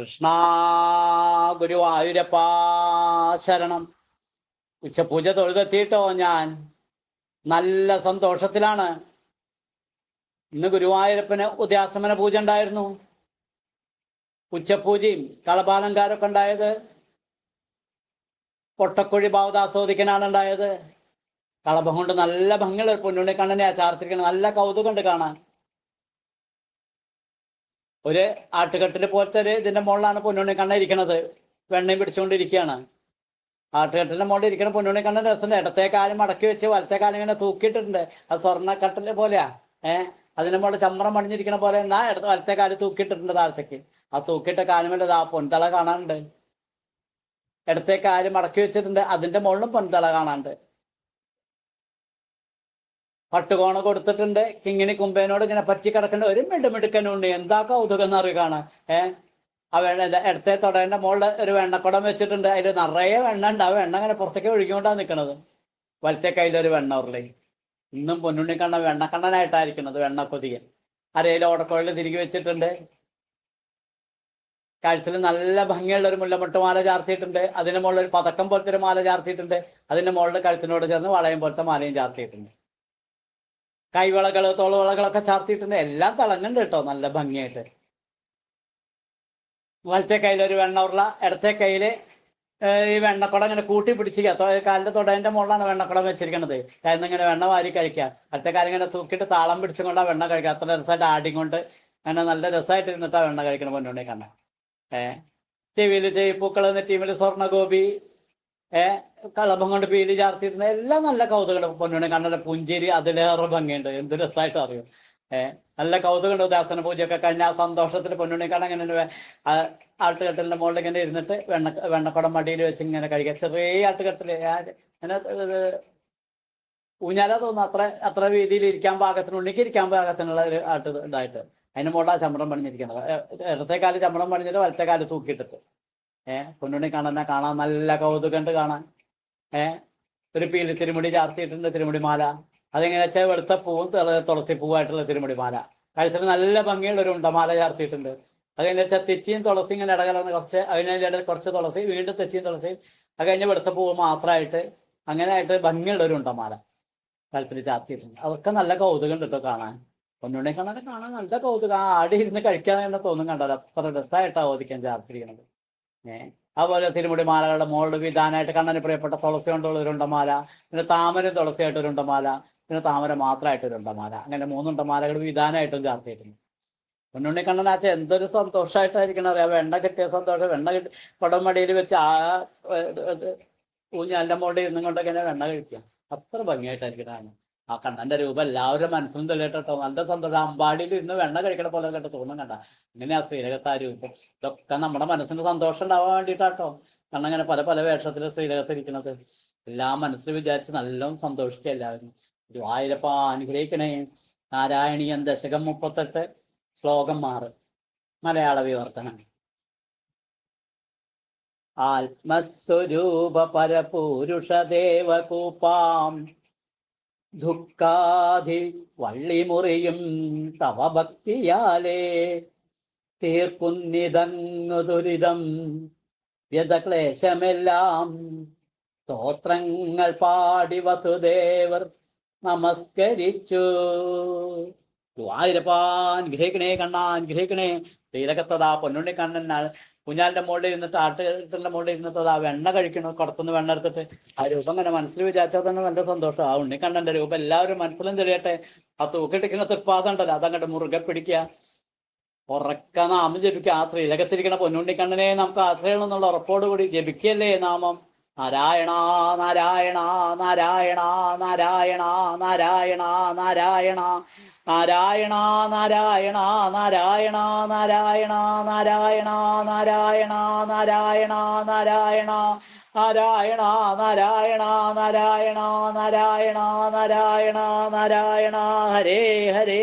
Krishna Guruvayurappa Sharanam. ഉച്ചപൂജ തൊഴുതെത്തിയിട്ടോ ഞാൻ നല്ല സന്തോഷത്തിലാണ്. ഇന്ന് ഗുരുവായൂരപ്പന് ഉദയാസ്തമന പൂജ ഉണ്ടായിരുന്നു. ഉച്ചപൂജയും കളഭാലങ്കാരൊക്കെ ഉണ്ടായത് പൊട്ടക്കുഴി ഭാവതാസ്വദിക്കനാണ് ഉണ്ടായത്. കളഭം കൊണ്ട് നല്ല ഭംഗിയുള്ള പൊന്നുണ്ണി കണ്ണനെ ചാർത്തിരിക്കണം. നല്ല കൗതുകം ഉണ്ട് കാണാൻ. ഒരു ആട്ടുകെട്ടിന് പോലത്തെ ഇതിന്റെ മുകളിലാണ് പൊന്നുണ്ണി കണ്ണ ഇരിക്കണത്. വെണ്ണയും പിടിച്ചുകൊണ്ടിരിക്കുകയാണ്. ആട്ടുകെട്ടിന്റെ മുകളിൽ ഇരിക്കണ പൊന്നുണ്ണി കണ്ണൻ രസമുണ്ട്. ഇടത്തെ കാലം മടക്കി വെച്ച് വലത്തെ കാലം ഇങ്ങനെ തൂക്കിയിട്ടുണ്ട്. അത് സ്വർണ്ണക്കട്ടനെ പോലെയാ. അതിന്റെ മുകളിൽ ചമ്രം പണിഞ്ഞിരിക്കണ പോലെ എന്നാ വലത്തെ കാലം തൂക്കിയിട്ടിട്ടുണ്ട് താഴത്തേക്ക്. ആ തൂക്കിയിട്ട കാലുമേണ്ടത് ആ പൊൻതള കാണാനുണ്ട്. ഇടത്തെ കാലം മടക്കി വെച്ചിട്ടുണ്ട്. അതിന്റെ മുകളിലും പൊൻതള കാണാനുണ്ട്. പട്ടുകോണ കൊടുത്തിട്ടുണ്ട്. കിങ്ങിണി കുമ്പേനോട് ഇങ്ങനെ പറ്റി കിടക്കേണ്ട ഒരു മിടുമിടുക്കനുണ്ട്. എന്താ കൗതുകം എന്നറി കാണാൻ. ആ വെണ്ണ ഇടത്തെ തൊടേന്റെ മുകളിൽ ഒരു വെണ്ണക്കുടം വെച്ചിട്ടുണ്ട്. അതിൽ നിറയെ വെണ്ണ ഉണ്ട്. ആ വെണ്ണ അങ്ങനെ പുറത്തേക്ക് ഒഴുകിക്കൊണ്ടാണ് നിൽക്കുന്നത്. വലത്തെ കയ്യിലൊരു വെണ്ണ ഉരുളി. ഇന്നും പൊന്നുണ്ണിക്കണ്ണ വെണ്ണക്കണ്ണനായിട്ടായിരിക്കുന്നത്. വെണ്ണ കൊതികൻ അരയിൽ ഓടക്കുഴലിൽ തിരികെ വെച്ചിട്ടുണ്ട്. കഴുത്തിൽ നല്ല ഭംഗിയുള്ള ഒരു മുല്ലമൊട്ടുമാല ചാർത്തിയിട്ടുണ്ട്. അതിന് മുകളിൽ ഒരു പതക്കം പോലത്തെ ഒരു മാല ചാർത്തിയിട്ടുണ്ട്. അതിന്റെ മുകളിൽ കഴുത്തിനോട് ചേർന്ന് വളയം പോലത്തെ മാലയും ചാർത്തിയിട്ടുണ്ട്. കൈവളകള് തോളുവളകളൊക്കെ ചാർത്തിയിട്ടുണ്ട്. എല്ലാം തിളങ്ങുന്നുണ്ട് കേട്ടോ, നല്ല ഭംഗിയായിട്ട്. വലത്തെ കയ്യിലൊരു വെണ്ണ ഉരുള, ഇടത്തെ കയ്യില് ഈ വെണ്ണക്കുടം ഇങ്ങനെ കൂട്ടി പിടിച്ചിരിക്കുക. കാലിന്റെ തൊടേന്റെ മുകളിലാണ് വെണ്ണക്കുടം വെച്ചിരിക്കണത്. കാരണം ഇങ്ങനെ വെണ്ണ വാരി കഴിക്കുക. വലത്തെ കാലം ഇങ്ങനെ തൂക്കിയിട്ട് താളം പിടിച്ചുകൊണ്ടാ വെണ്ണ കഴിക്കുക. അത്ര രസമായിട്ട് ആടിക്കൊണ്ട് അങ്ങനെ നല്ല രസമായിട്ട് ഇരുന്നിട്ടാ വെണ്ണ കഴിക്കണം പൊന്നുണ്ണി കണ്ണ. ചെവിയിൽ ചെവിപ്പൂക്കള്, നെറ്റിയിൽ സ്വർണ്ണഗോപി, കളഭം കൊണ്ട് പീലി ചാർത്തിയിട്ടുണ്ട്. എല്ലാം നല്ല കൗതുകം. പൊന്നുണ്ണി കണ്ണന്റെ പുഞ്ചേരി അതിലേറെ ഭംഗിയുണ്ട്. എന്ത് രസമായിട്ട് അറിയും. നല്ല കൗതുകമുണ്ട്. ഉദാസന പൂജയൊക്കെ കഴിഞ്ഞ ആ സന്തോഷത്തിൽ പൊന്നുണ്ണി കണ്ണൻ ഇങ്ങനെ ആട്ടുകെട്ടലിന്റെ മുകളിൽ ഇങ്ങനെ ഇരുന്നിട്ട് വെണ്ണക്കുടം മടിയിൽ വെച്ച് ഇങ്ങനെ കഴിക്കുക. ചെറിയ ആട്ടുകെട്ടില് അങ്ങനെ ഊഞ്ഞാല തോന്നുന്നു. അത്ര രീതിയിൽ ഇരിക്കാൻ പാകത്തിന്, ഉണ്ണിക്ക് ഇരിക്കാൻ പാകത്തിനുള്ള ഒരു ആട്ട് ഇതായിട്ട് അതിന് മുകളിൽ ആ ചമ്രം പണിഞ്ഞിരിക്കുന്നത്. ഇടത്തെ കാല് ചമ്രം പണിഞ്ഞിട്ട് വലത്തെ കാല് തൂക്കിയിട്ടിട്ട് പൊന്നുണ്ണി കണ്ണനെ കാണാൻ നല്ല കൗതുകമുണ്ട് കാണാൻ. ഒരു പീലി തിരുമുടി ചാർത്തിയിട്ടുണ്ട്. തിരുമുടി മാല അതെങ്ങനെ വെച്ചാൽ വെളുത്ത പൂവും തുളസി പൂവായിട്ടുള്ള തിരുമുടി മാല. കഴുത്തിന് നല്ല ഭംഗിയുള്ള ഒരു ഉണ്ടമാല ചാർത്തിയിട്ടുണ്ട്. അതെങ്ങനെ വെച്ചാൽ തെച്ചിയും തുളസി ഇങ്ങനെ ഇടകലർന്ന് കുറച്ച്, അതിനിടയിൽ കുറച്ച് തുളസി, വീണ്ടും തെച്ചിയും തുളസിയും, അത് കഴിഞ്ഞ് വെളുത്ത പൂവ് മാത്രമായിട്ട് അങ്ങനെ ആയിട്ട് ഭംഗിയുള്ള ഒരു ഉണ്ടമാല കഴുത്തിൽ ചാർത്തിയിട്ടുണ്ട്. അതൊക്കെ നല്ല കൗതുകമുണ്ട് കേട്ടോ കാണാൻ. പൊന്നുണ്ണി കണ്ണനെ കാണാൻ നല്ല കൗതുകം. ആ ആടി ഇരുന്ന് കഴിക്കാൻ തന്നെ തോന്നും കണ്ടല്ലോ. അത്ര രസമായിട്ടാണ് ഓദിക്കാൻ ചാർത്തിരിക്കുന്നത്. അതുപോലെ തിരുമുടി മാലകളുടെ മുകളിൽ വിധാനമായിട്ട് കണ്ണന് പ്രിയപ്പെട്ട തുളസി കൊണ്ടുള്ള ഒരു ഉണ്ടമാല, പിന്നെ താമര തുളസിയായിട്ട് ഒരു ഉണ്ടമാല, പിന്നെ താമര മാത്രമായിട്ട് ഒരു ഉണ്ടമാല, അങ്ങനെ മൂന്നുണ്ടമാലകൾ വിധാനമായിട്ടും ചാർത്തിയിട്ടുണ്ട്. പൊന്നുണ്ണി കണ്ണൻ ആച്ച എന്തൊരു സന്തോഷമായിട്ടായിരിക്കണം അറിയാം. വെണ്ണ കിട്ടിയ സന്തോഷം. വെണ്ണ കിട്ടി കുടമടിയിൽ വെച്ച് ആ ഊഞ്ഞാലിന്റെ മുകളിൽ ഇരുന്നും കൊണ്ടൊക്കെ വെണ്ണ കഴിക്കുക. അത്ര ഭംഗിയായിട്ടായിരിക്കണം. ആ കണ്ണന്റെ രൂപം എല്ലാവരും മനസ്സിലും തെളിയിട്ടോ. നല്ല സന്തോഷം. അമ്പാടിയിൽ ഇരുന്ന് വെണ്ണ കഴിക്കണ പോലെ കേട്ടോ തോന്നും കണ്ട. ഇങ്ങനെയാ ശ്രീലകത്ത് ആ രൂപം. ഇതൊക്കെ നമ്മുടെ മനസ്സിന് സന്തോഷം ഉണ്ടാവാൻ വേണ്ടിയിട്ടാട്ടോ കണ്ണൻ അങ്ങനെ പല പല വേഷത്തിൽ ശ്രീലകത്ത് ഇരിക്കുന്നത്. എല്ലാം മനസ്സിൽ വിചാരിച്ച് നല്ലോണം സന്തോഷിക്കുക എല്ലാവരും. ഗുരുവായൂരപ്പ അനുഗ്രഹിക്കണേ. നാരായണീയം ദശകം 38 ശ്ലോകം 6 മലയാള വിവർത്തനം. ആത്മസ്വരൂപ പരപൂരുഷദേവകൂപാം ദുഃഖാധി വള്ളിമുറിയും തവ ഭക്തിയാലേ തീർക്കുന്നിതങ്ങു ദുരിതം വ്യതക്ലേശമെല്ലാം സ്തോത്രങ്ങൾ പാടി വസുദേവർ നമസ്കരിച്ചു. ഗുരുവായൂരപ്പാൻഗ്രഹിക്കണേ കണ്ണാ, അനുഗ്രഹിക്കണേ. തീരകത്തതാ പൊന്നുണ്ണി കണ്ണൻ കുഞ്ഞാലിന്റെ മുകളിൽ ഇരുന്നിട്ട്, ആട്ടുകെട്ടിന്റെ മുകളിൽ ഇരുന്നിട്ട് ആ വെണ്ണ കഴിക്കണം. കുടത്തുനിന്ന് വെണ്ണ എടുത്തിട്ട് ആ രൂപം കണ്ട മനസ്സിൽ വിചാരിച്ചാൽ തന്നെ നല്ല സന്തോഷം. ആ ഉണ്ണിക്കണ്ണന്റെ രൂപം എല്ലാവരും മനസ്സിലും തെളിയട്ടെ. ആ തൂക്കിട്ടിരിക്കുന്ന തൃപ്പാദം ഉണ്ടല്ലോ, അതങ്ങോട്ട് മുറുകെ പിടിക്കുക. ഉറക്ക നാമം ജപിക്കുക. ആ ശ്രീലകത്തിരിക്കണ പൊന്നുണ്ണിക്കണ്ണനെ നമുക്ക് ആശ്രയണം എന്നുള്ള ഉറപ്പോടുകൂടി ജപിക്കല്ലേ നാമം. നാരായണ നാരായണ നാരായണ നാരായണ നാരായണ നാരായണ നാരായണ നാരായണ നാരായണ നാരായണ നാരായണ നാരായണ നാരായണ നാരായണ നാരായണ നാരായണ നാരായണ നാരായണ നാരായണ നാരായണ ഹരേ ഹരേ.